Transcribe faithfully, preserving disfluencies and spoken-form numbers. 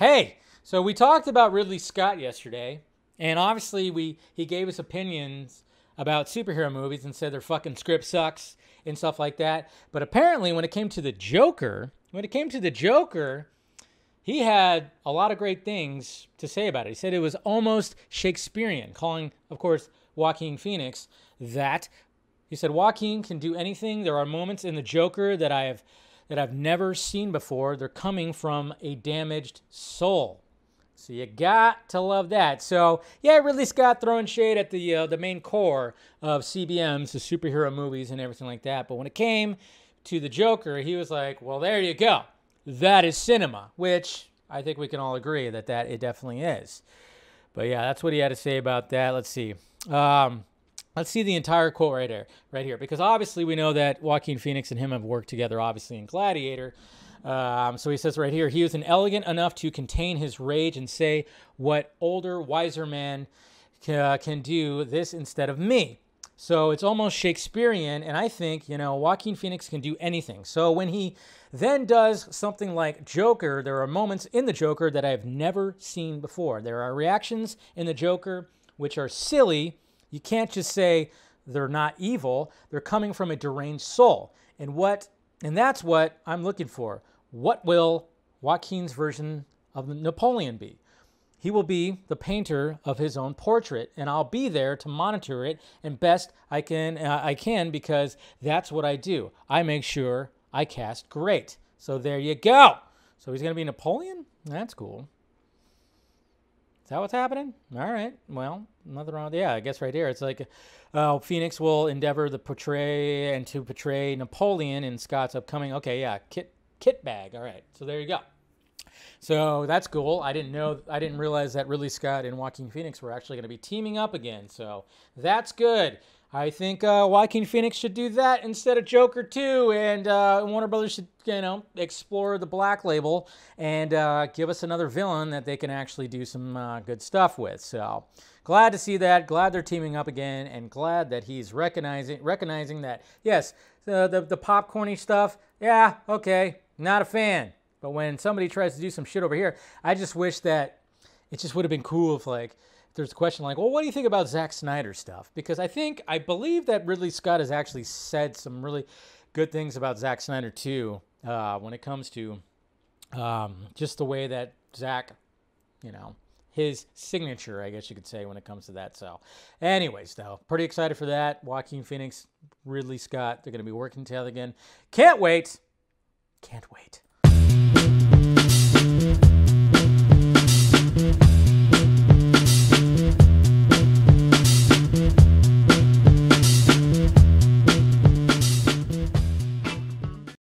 Hey, so we talked about Ridley Scott yesterday, and obviously we he gave us opinions about superhero movies and said their fucking script sucks and stuff like that. But apparently when it came to the Joker, when it came to the Joker, he had a lot of great things to say about it. He said it was almost Shakespearean, calling, of course, Joaquin Phoenix that. He said, Joaquin can do anything. There are moments in the Joker that I have... that I've never seen before. They're coming from a damaged soul. So you got to love that. So yeah, Ridley Scott throwing shade at the uh, the main core of C B M's, the superhero movies and everything like that. But when it came to the Joker, he was like, well, there you go. That is cinema, which I think we can all agree that that it definitely is. But yeah, that's what he had to say about that. Let's see. Um, Let's see the entire quote right here, right here, because obviously we know that Joaquin Phoenix and him have worked together, obviously, in Gladiator. Um, so he says right here, he was elegant enough to contain his rage and say what older, wiser man uh, can do this instead of me. So it's almost Shakespearean, and I think, you know, Joaquin Phoenix can do anything. So when he then does something like Joker, there are moments in the Joker that I've never seen before. There are reactions in the Joker which are silly. You can't just say they're not evil. They're coming from a deranged soul. And what, and that's what I'm looking for. What will Joaquin's version of Napoleon be? He will be the painter of his own portrait, and I'll be there to monitor it and best I can, uh, I can, because that's what I do. I make sure I cast great. So there you go. So he's going to be Napoleon? That's cool. Is that what's happening? All right. Well, nothing wrong with yeah, I guess right here. It's like uh, Phoenix will endeavor to portray and to portray Napoleon in Scott's upcoming. Okay, yeah, Kit Kit Bag. All right. So there you go. So that's cool. I didn't know. I didn't realize that Ridley Scott and Joaquin Phoenix were actually going to be teaming up again. So that's good. I think uh, Joaquin Phoenix should do that instead of Joker two, and uh, Warner Brothers should, you know, explore the Black Label and uh, give us another villain that they can actually do some uh, good stuff with. So glad to see that. Glad they're teaming up again, and glad that he's recognizing recognizing that. Yes, the the, the popcorny stuff. Yeah, okay, not a fan. But when somebody tries to do some shit over here, I just wish that it just would have been cool if like. There's a question like, well, what do you think about Zack Snyder stuff? Because I think, I believe that Ridley Scott has actually said some really good things about Zack Snyder too, uh, when it comes to um, just the way that Zack, you know, his signature, I guess you could say, when it comes to that. So anyways, though, pretty excited for that. Joaquin Phoenix, Ridley Scott, they're going to be working together again. Can't wait. Can't wait.